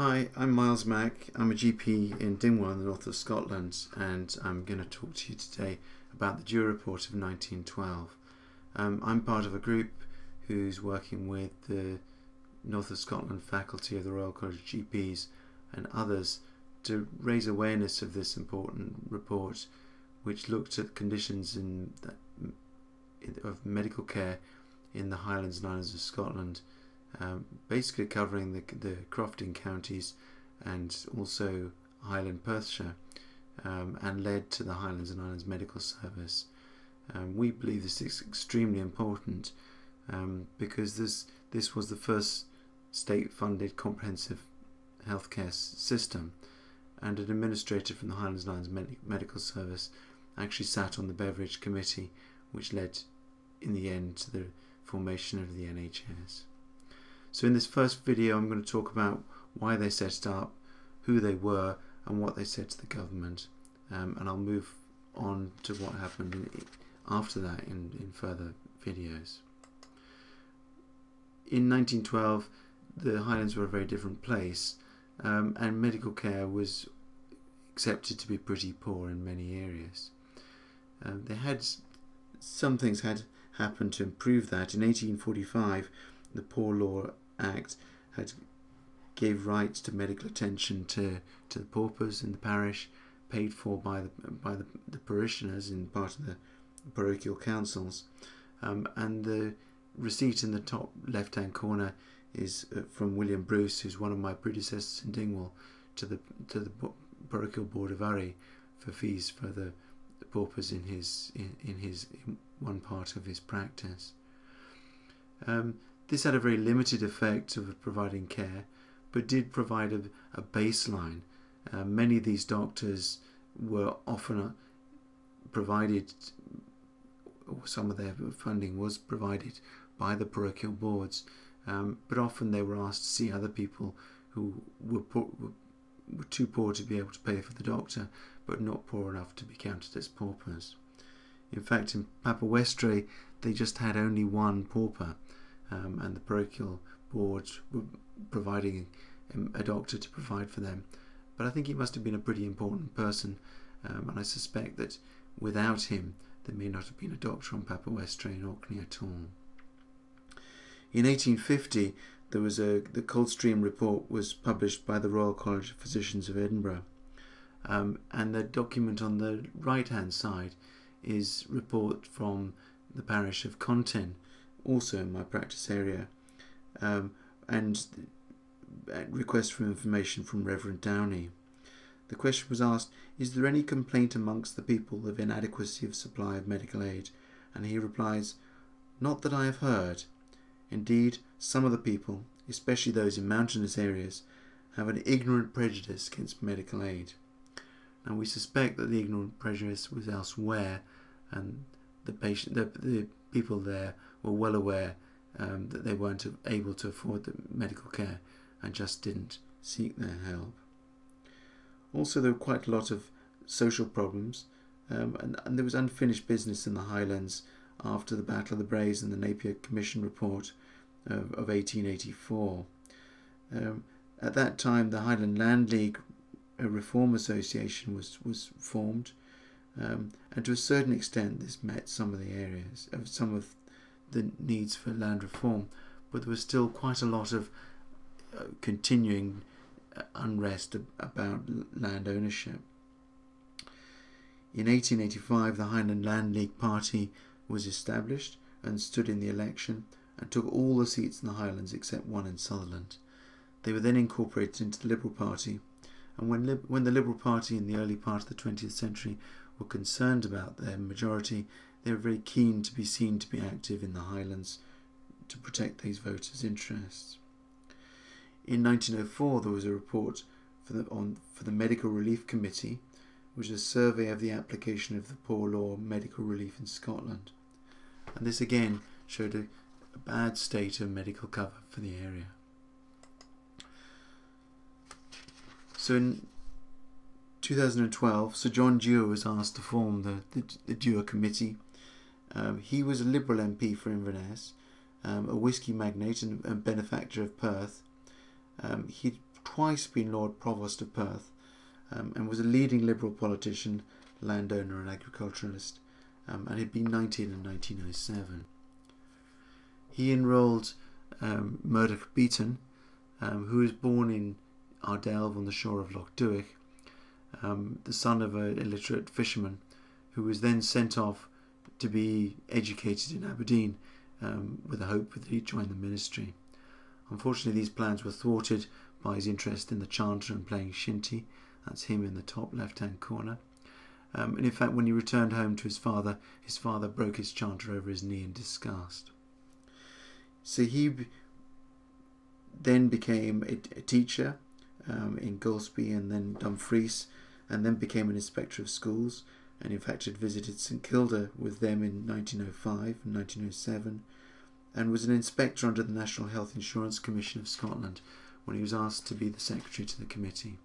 Hi, I'm Miles Mack. I'm a GP in Dingwall in the north of Scotland, and I'm going to talk to you today about the Dewar Report of 1912. I'm part of a group who's working with the North of Scotland faculty of the Royal College of GPs and others to raise awareness of this important report, which looked at conditions of medical care in the Highlands and Islands of Scotland. Basically covering the Crofting counties and also Highland Perthshire, and led to the Highlands and Islands Medical Service. We believe this is extremely important because this was the first state-funded comprehensive healthcare system, and an administrator from the Highlands and Islands Medical Service actually sat on the Beveridge Committee, which led in the end to the formation of the NHS. So in this first video I'm going to talk about why they set it up, who they were and what they said to the government, and I'll move on to what happened after that in further videos. In 1912 the Highlands were a very different place, and medical care was accepted to be pretty poor in many areas. Some things had happened to improve that. In 1845 the Poor Law Act gave rights to medical attention to the paupers in the parish, paid for by the parishioners in part of the parochial councils, and the receipt in the top left hand corner is from William Bruce, who's one of my predecessors in Dingwall, to the parochial board of Urry for fees for the paupers in one part of his practice. This had a very limited effect of providing care, but did provide a baseline. Many of these doctors were often provided, or some of their funding was provided by the parochial boards, but often they were asked to see other people who were too poor to be able to pay for the doctor, but not poor enough to be counted as paupers. In fact, in Papa Westray, they just had only one pauper. And the parochial boards were providing a doctor to provide for them. But I think he must have been a pretty important person, and I suspect that without him there may not have been a doctor on Papa Westray in Orkney at all. In 1850 there was the Coldstream Report was published by the Royal College of Physicians of Edinburgh, and the document on the right hand side is a report from the parish of Contin, also in my practice area, and request for information from Reverend Downey. The question was asked, is there any complaint amongst the people of inadequacy of supply of medical aid? And he replies, not that I have heard. Indeed, some of the people, especially those in mountainous areas, have an ignorant prejudice against medical aid. Now we suspect that the ignorant prejudice was elsewhere, and the people there were well aware that they weren't able to afford the medical care and just didn't seek their help. Also, there were quite a lot of social problems, and there was unfinished business in the Highlands after the Battle of the Braes and the Napier Commission Report of 1884. At that time the Highland Land League Reform Association was formed, and to a certain extent this met some of the areas of some of the needs for land reform, but there was still quite a lot of continuing unrest about land ownership. In 1885 the Highland Land League Party was established and stood in the election and took all the seats in the Highlands except one in Sutherland. They were then incorporated into the Liberal Party, and when the Liberal Party in the early part of the 20th century were concerned about their majority, they were very keen to be seen to be active in the Highlands to protect these voters' interests. In 1904 there was a report for the Medical Relief Committee, which is a survey of the application of the Poor Law medical relief in Scotland, and this again showed a bad state of medical cover for the area. So in 2012 Sir John Dewar was asked to form the Dewar Committee. He was a Liberal MP for Inverness, a whisky magnate and benefactor of Perth. He twice been Lord Provost of Perth, and was a leading Liberal politician, landowner and agriculturalist, and he'd been 19 in 1907. He enrolled Murdoch Beaton, who was born in Ardelve on the shore of Loch Duich, the son of an illiterate fisherman, who was then sent off to be educated in Aberdeen with the hope that he'd join the ministry. Unfortunately, these plans were thwarted by his interest in the chanter and playing shinty. That's him in the top left-hand corner. And in fact, when he returned home to his father broke his chanter over his knee in disgust. So he then became a teacher in Golspie and then Dumfries, and then became an inspector of schools, and in fact had visited St. Kilda with them in 1905 and 1907, and was an inspector under the National Health Insurance Commission of Scotland when he was asked to be the secretary to the committee.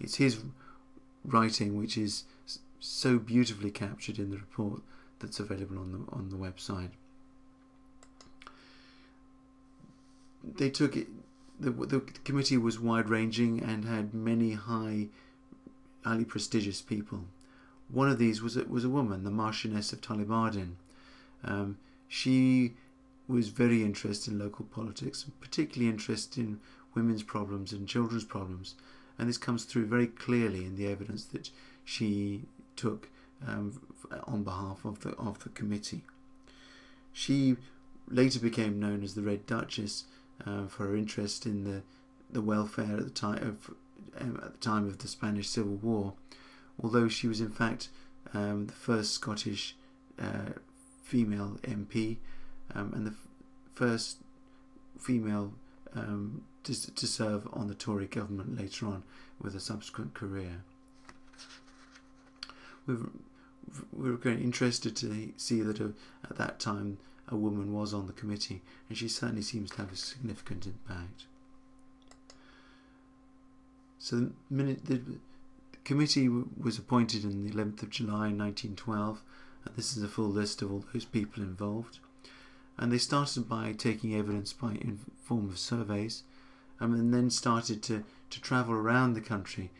It's his writing which is so beautifully captured in the report that's available on the website. They took it, the committee was wide-ranging and had many highly prestigious people. One of these was a woman, the Marchioness of Tullibardine. She was very interested in local politics, particularly interested in women's problems and children's problems, and this comes through very clearly in the evidence that she took on behalf of the committee. She later became known as the Red Duchess for her interest in the welfare at the time of the Spanish Civil War, although she was in fact the first Scottish female MP and the first female to serve on the Tory government later on with a subsequent career. We were very interested to see that at that time a woman was on the committee, and she certainly seems to have a significant impact. So the committee was appointed on the 11th of July 1912, and this is a full list of all those people involved. And they started by taking evidence in form of surveys, and then started to travel around the country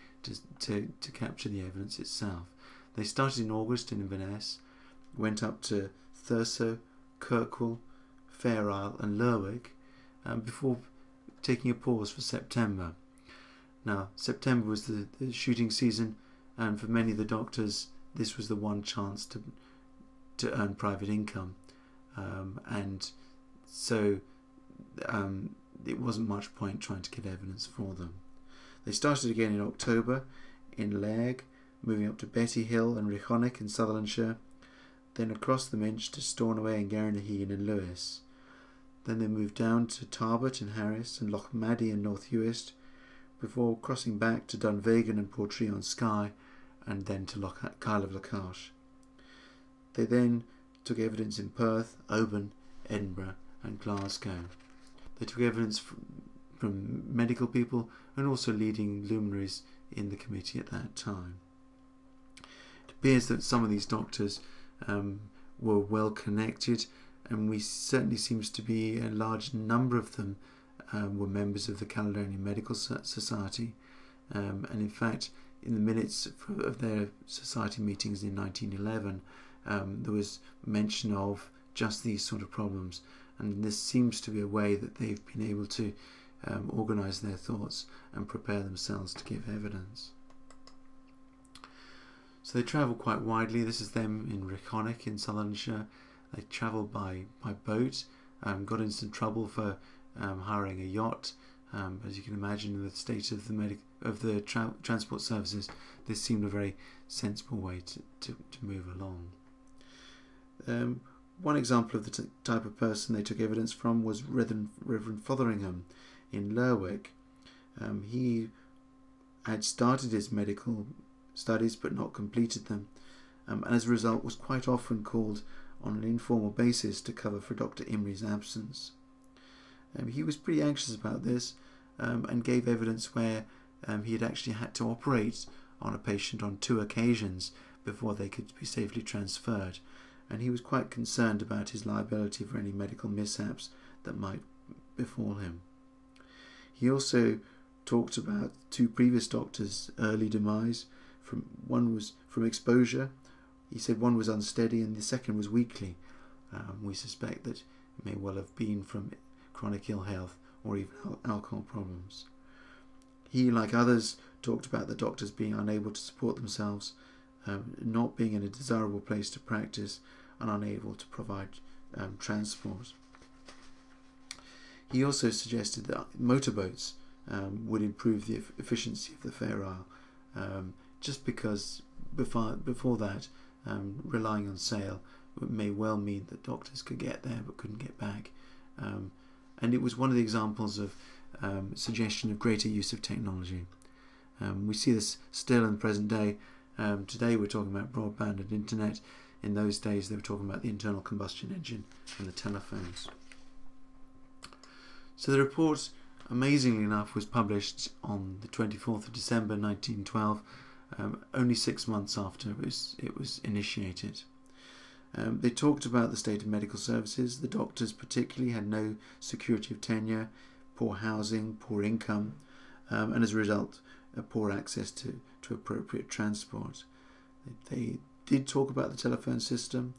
to capture the evidence itself. They started in August in Inverness, went up to Thurso, Kirkwall, Fair Isle and Lerwick, before taking a pause for September. Now, September was the shooting season, and for many of the doctors this was the one chance to earn private income, and so it wasn't much point trying to get evidence for them. They started again in October in Lairg, moving up to Betty Hill and Richonic in Sutherlandshire, then across the Minch to Stornoway and Garrainahean and Lewis. Then they moved down to Tarbert and Harris and Lochmaddy and North Uist, before crossing back to Dunvegan and Portree on Skye, and then to Kyle of Lacash. They then took evidence in Perth, Oban, Edinburgh and Glasgow. They took evidence from medical people and also leading luminaries in the committee at that time. It appears that some of these doctors were well connected, and we certainly seems to be a large number of them were members of the Caledonian Medical Society, and in fact in the minutes of their society meetings in 1911 there was mention of just these sort of problems, and this seems to be a way that they've been able to organise their thoughts and prepare themselves to give evidence. So they travel quite widely. This is them in Richonic in Sutherlandshire. They travelled by boat, got in some trouble for hiring a yacht. As you can imagine, with the state of the transport services, this seemed a very sensible way to move along. One example of the type of person they took evidence from was Reverend Fotheringham in Lerwick. He had started his medical studies but not completed them, and as a result was quite often called on an informal basis to cover for Dr. Imrie's absence. He was pretty anxious about this, and gave evidence where he had actually had to operate on a patient on 2 occasions before they could be safely transferred, and he was quite concerned about his liability for any medical mishaps that might befall him. He also talked about two previous doctors' early demise. One was from exposure. He said one was unsteady and the second was weakly. We suspect that it may well have been from chronic ill health or even alcohol problems. He, like others, talked about the doctors being unable to support themselves, not being in a desirable place to practice, and unable to provide transport. He also suggested that motorboats would improve the efficiency of the Fair Isle, just because before that, relying on sail may well mean that doctors could get there but couldn't get back. And it was one of the examples of suggestion of greater use of technology. We see this still in the present day. Today we're talking about broadband and internet. In those days they were talking about the internal combustion engine and the telephones. So the report, amazingly enough, was published on the 24th of December 1912, only 6 months after it was initiated. They talked about the state of medical services. The doctors particularly had no security of tenure, poor housing, poor income, and as a result, a poor access to appropriate transport. They did talk about the telephone system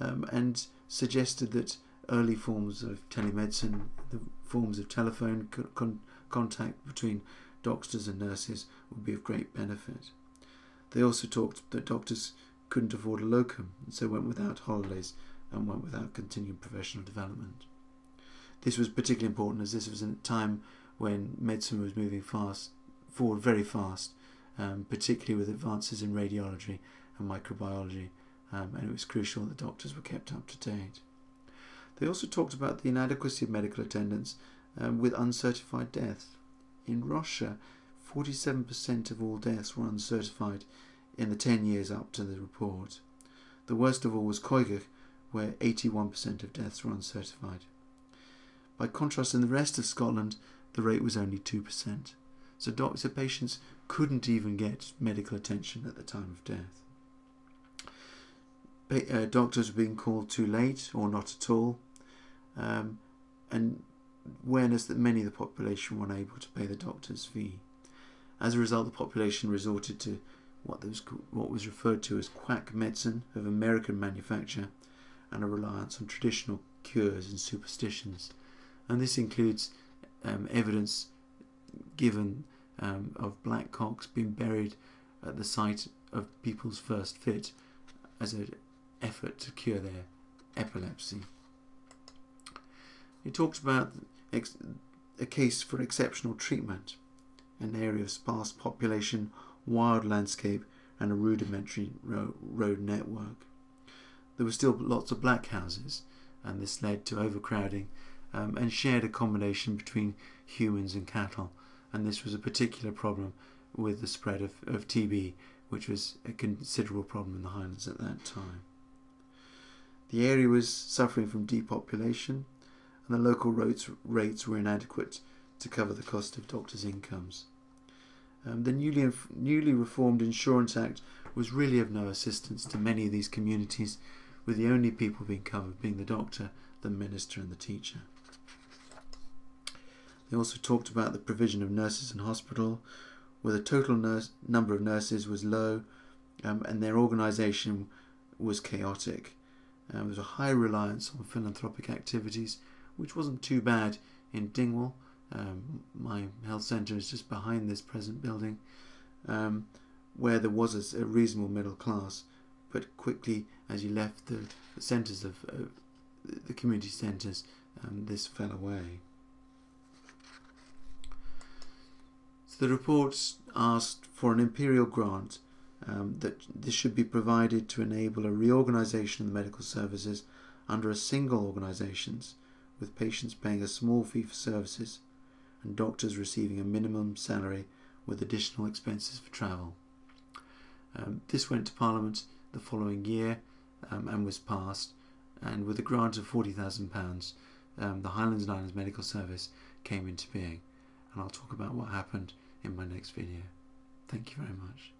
and suggested that early forms of telemedicine, the forms of telephone contact between doctors and nurses would be of great benefit. They also talked that doctors couldn't afford a locum and so went without holidays and went without continued professional development. This was particularly important as this was a time when medicine was moving forward very fast, particularly with advances in radiology and microbiology, and it was crucial that doctors were kept up to date. They also talked about the inadequacy of medical attendance with uncertified deaths. In Russia, 47% of all deaths were uncertified in the 10 years up to the report. The worst of all was Koygakh, where 81% of deaths were uncertified. By contrast, in the rest of Scotland, the rate was only 2%. So doctors and patients couldn't even get medical attention at the time of death. Doctors were being called too late or not at all, and awareness that many of the population were unable to pay the doctor's fee. As a result, the population resorted to what was referred to as quack medicine of American manufacture and a reliance on traditional cures and superstitions. And this includes evidence given of black cocks being buried at the site of people's first fit as an effort to cure their epilepsy. It talked about a case for exceptional treatment, an area of sparse population, wild landscape and a rudimentary road network. There were still lots of black houses and this led to overcrowding and shared accommodation between humans and cattle, and this was a particular problem with the spread of TB, which was a considerable problem in the Highlands at that time. The area was suffering from depopulation and the local rates were inadequate to cover the cost of doctors' incomes. The newly reformed Insurance Act was really of no assistance to many of these communities, with the only people being covered being the doctor, the minister and the teacher. They also talked about the provision of nurses in hospital, where the total number of nurses was low and their organisation was chaotic. There was a high reliance on philanthropic activities, which wasn't too bad in Dingwall. My health centre is just behind this present building, where there was a reasonable middle class, but quickly as you left the centres of the community centres, this fell away. So the report asked for an imperial grant that this should be provided to enable a reorganisation of the medical services under a single organisation, with patients paying a small fee for services and doctors receiving a minimum salary with additional expenses for travel. This went to Parliament the following year and was passed, and with a grant of £40,000 the Highlands and Islands Medical Service came into being, and I'll talk about what happened in my next video. Thank you very much.